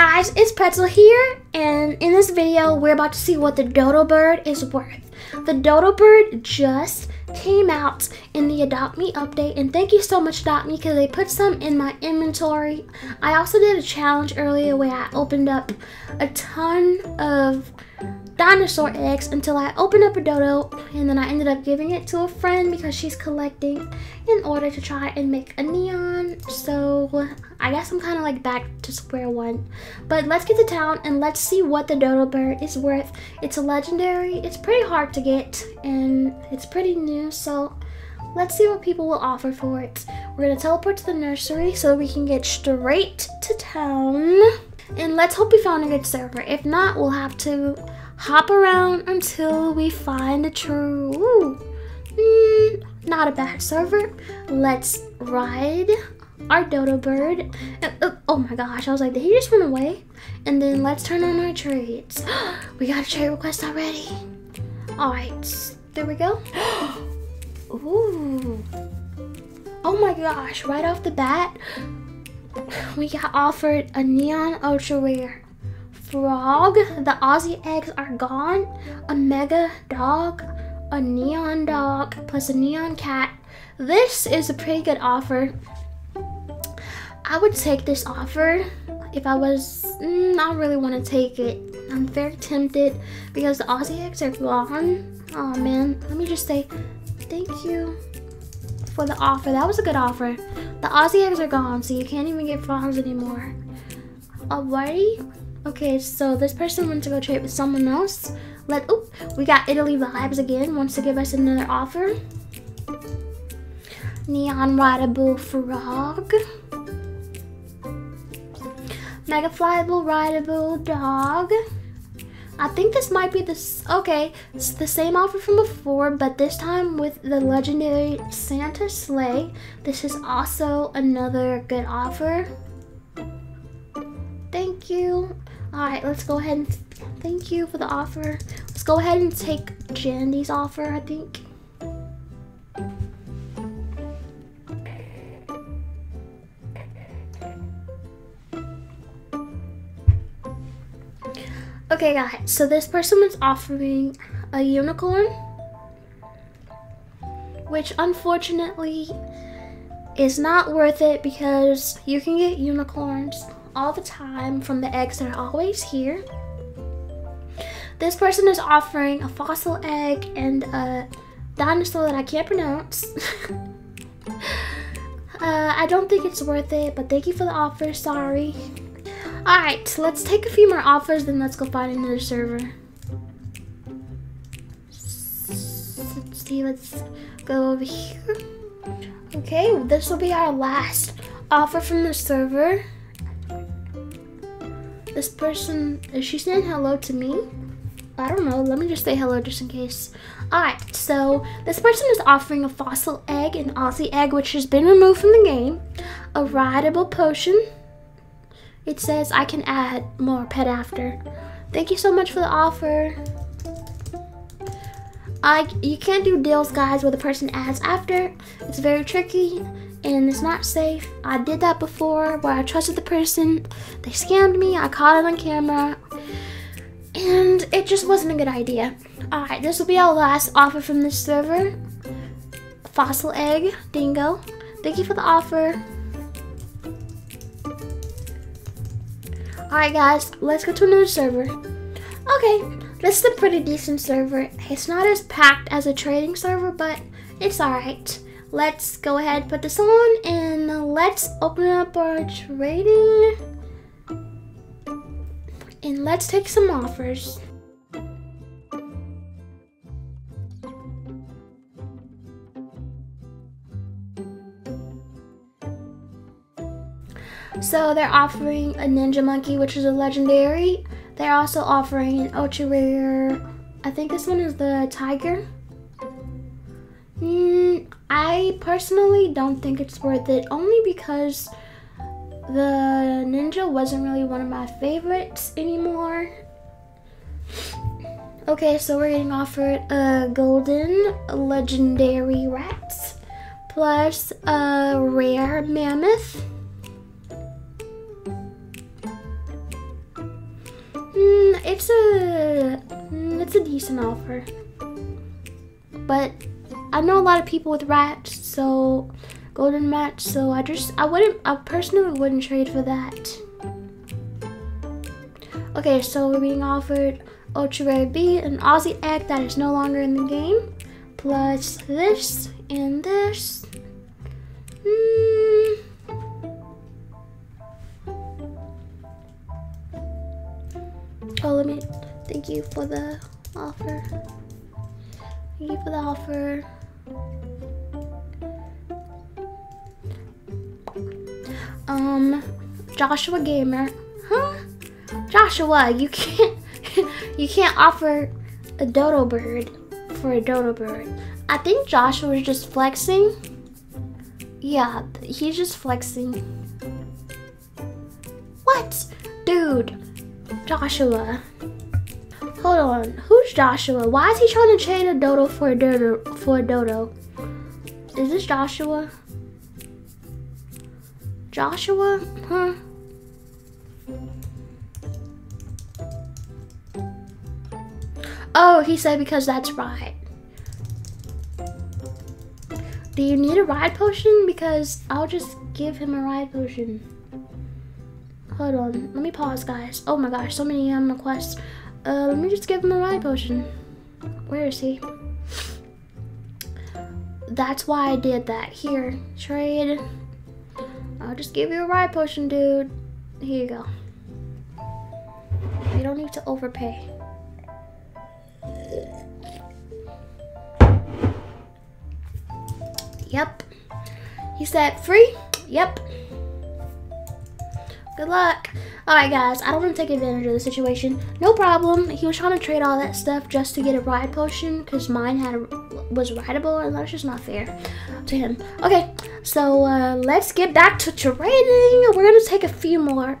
guys, it's Pretzel here, and in this video we're about to see what the Dodo Bird is worth. The Dodo Bird just came out in the Adopt Me update, and thank you so much Adopt Me because they put some in my inventory. I also did a challenge earlier where I opened up a ton of dinosaur eggs until I opened up a dodo, and then I ended up giving it to a friend because she's collecting in order to try and make a neon. So I guess I'm kind of like back to square one, but let's get to town and let's see what the Dodo Bird is worth. It's a legendary, it's pretty hard to get, and it's pretty new, so let's see what people will offer for it. We're gonna teleport to the nursery so we can get straight to town, and let's hope we found a good server. If not, we'll have to hop around until we find a true, not a bad server. Let's ride our Dodo Bird. Oh my gosh, I was like, did he just run away? And then let's turn on our trades. We got a trade request already. All right, there we go. Ooh. Oh my gosh, right off the bat, we got offered a neon ultra rare frog. The Aussie eggs are gone. A mega dog, a neon dog, plus a neon cat. This is a pretty good offer. I would take this offer if I was not really want to take it. I'm very tempted because the Aussie eggs are gone. Oh man, let me just say thank you for the offer. That was a good offer. The Aussie eggs are gone, so you can't even get frogs anymore. Alrighty. Okay, so this person went to go trade with someone else. We got Italy Vibes again, wants to give us another offer. Neon rideable frog. Mega flyable rideable dog. I think this might be this. Okay, it's the same offer from before, but this time with the legendary Santa sleigh. This is also another good offer. Thank you. All right, let's go ahead and thank you for the offer. Let's go ahead and take Jandy's offer, I think. Okay guys, so this person was offering a unicorn, which unfortunately is not worth it because you can get unicorns all the time from the eggs that are always here. This person is offering a fossil egg and a dinosaur that I can't pronounce. I don't think it's worth it, but thank you for the offer, sorry. Alright, so let's take a few more offers, then let's go find another server. Let's see, let's go over here. Okay, this will be our last offer from the server. This person, is she saying hello to me? I don't know, let me just say hello just in case. Alright, so this person is offering a fossil egg, an Aussie egg, which has been removed from the game, a rideable potion. It says I can add more pet after. Thank you so much for the offer. You can't do deals, guys, where the person adds after. It's very tricky and it's not safe. I did that before where I trusted the person. They scammed me, I caught it on camera, and it just wasn't a good idea. All right, this will be our last offer from this server. Fossil egg, dingo. Thank you for the offer. Alright guys, let's go to another server. Okay, this is a pretty decent server. It's not as packed as a trading server, but it's alright. Let's go ahead, put this on, and let's open up our trading. And let's take some offers. So they're offering a ninja monkey, which is a legendary. They're also offering an ultra rare. I think this one is the tiger. I personally don't think it's worth it, only because the ninja wasn't really one of my favorites anymore. Okay, so we're getting offered a golden legendary rat, plus a rare mammoth. it's a decent offer. But I know a lot of people with rats, so golden rats, so I personally wouldn't trade for that. Okay, so we're being offered ultra rare B, an Aussie egg that is no longer in the game, plus this and this. Oh, let me thank you for the offer. Thank you for the offer. Joshua Gamer, huh? Joshua, you can't offer a dodo bird for a dodo bird. I think Joshua is just flexing. Yeah, he's just flexing. What? Dude, Joshua. Hold on, who's Joshua? Why is he trying to trade a dodo for a dodo? Is this Joshua? Joshua? Huh? Oh, he said because that's right. Do you need a ride potion? Because I'll just give him a ride potion. Hold on, let me pause, guys. Oh my gosh, so many requests. Let me just give him a ride potion. Where is he? That's why I did that. Here, trade. I'll just give you a ride potion, dude. Here you go. You don't need to overpay. Yep. He said free? Yep. Good luck. Alright guys, I don't want to take advantage of the situation. No problem. He was trying to trade all that stuff just to get a ride potion because mine was rideable, and that's just not fair to him. Okay, so let's get back to trading. We're going to take a few more.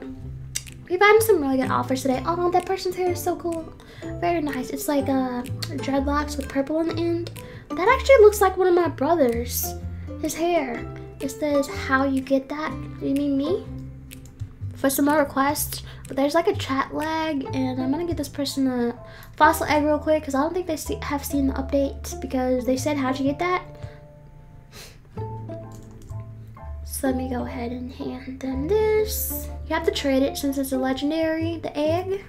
We've had some really good offers today. Oh, that person's hair is so cool. Very nice. It's like dreadlocks with purple on the end. That actually looks like one of my brothers. His hair. It says how you get that. You mean me? For some more requests. But there's like a chat lag. And I'm going to give this person a fossil egg real quick. Because I don't think they have seen the update. Because they said how'd you get that. So let me go ahead and hand them this. You have to trade it since it's a legendary. The egg.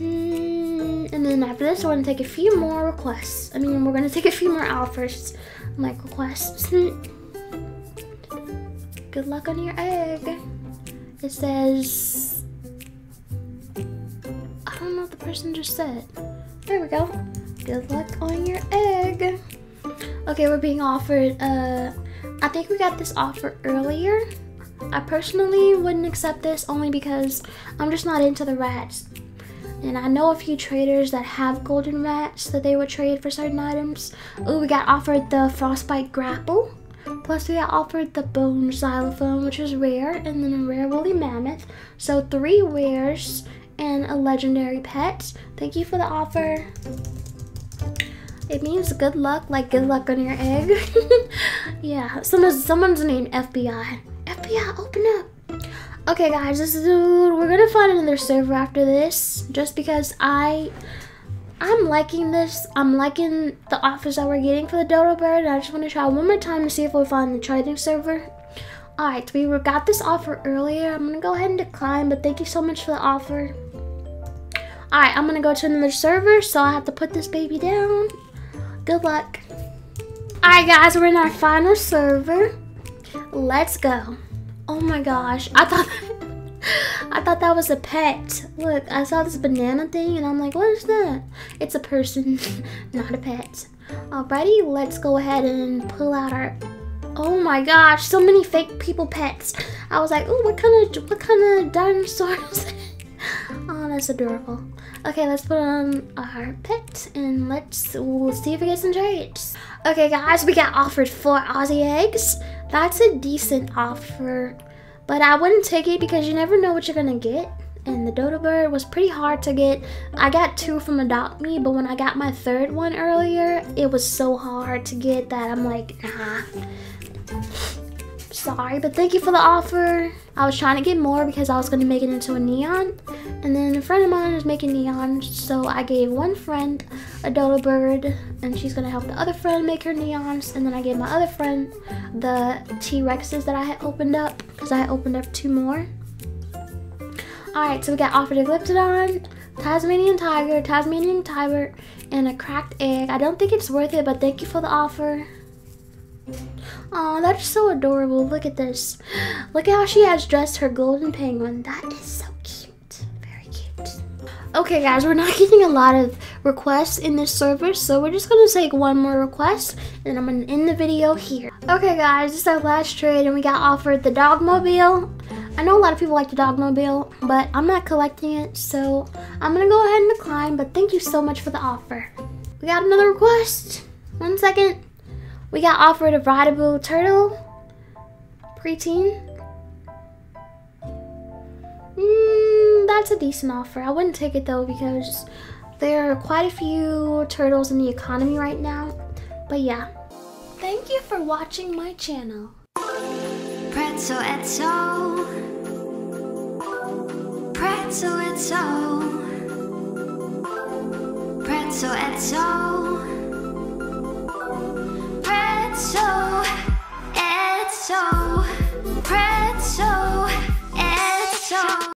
And then after this, we're gonna take a few more requests. I mean, we're gonna take a few more offers, like requests. Good luck on your egg. It says, I don't know what the person just said. There we go. Good luck on your egg. Okay, we're being offered, I think we got this offer earlier. I personally wouldn't accept this only because I'm just not into the rats. And I know a few traders that have golden rats that they would trade for certain items. Oh, we got offered the Frostbite Grapple. Plus we got offered the Bone Xylophone, which is rare. And then a rare woolly mammoth. So 3 rares and a legendary pet. Thank you for the offer. It means good luck, like good luck on your egg. Yeah, someone's named FBI. FBI, open up. Okay guys, this is we're gonna find another server after this just because I'm liking this. I'm liking the offers that we're getting for the dodo bird. I just want to try one more time to see if we find the trading server. Alright, we got this offer earlier. I'm gonna go ahead and decline, but thank you so much for the offer. Alright, I'm gonna go to another server, so I have to put this baby down. Good luck. Alright guys, we're in our final server. Let's go. Oh my gosh, I thought that was a pet. Look, I saw this banana thing and I'm like, what is that? It's a person, not a pet. Alrighty, let's go ahead and pull out our, oh my gosh, so many fake people pets. I was like, oh, what kind of dinosaur is that? Oh, that's adorable. Okay, let's put on our pet and we'll see if we get some trades. Okay guys, we got offered 4 Aussie eggs. That's a decent offer, but I wouldn't take it because you never know what you're gonna get. And the dodo bird was pretty hard to get. I got 2 from Adopt Me, but when I got my 3rd one earlier, it was so hard to get that I'm like, nah. sorry, but thank you for the offer. I was trying to get more because I was going to make it into a neon, and then a friend of mine is making neon, so I gave one friend a Dodo Bird, and she's going to help the other friend make her neons, and then I gave my other friend the T-Rexes that I had opened up, because I had opened up 2 more. Alright, so we got offered a glyptodon, Tasmanian tiger, Tasmanian Tiber, and a cracked egg. I don't think it's worth it, but thank you for the offer. Oh, that's so adorable. Look at this. Look at how she has dressed her golden penguin. That is so cute. Very cute. Okay, guys, we're not getting a lot of requests in this server, so we're just going to take one more request, and I'm going to end the video here. Okay, guys, this is our last trade, and we got offered the dogmobile. I know a lot of people like the dogmobile, but I'm not collecting it, so I'm going to go ahead and decline, but thank you so much for the offer. We got another request. One second. We got offered a rideable turtle, preteen. That's a decent offer. I wouldn't take it though because there are quite a few turtles in the economy right now. But yeah. Thank you for watching my channel. Pretzel Etzel. Pretzel Etzel. Pretzel Etzel.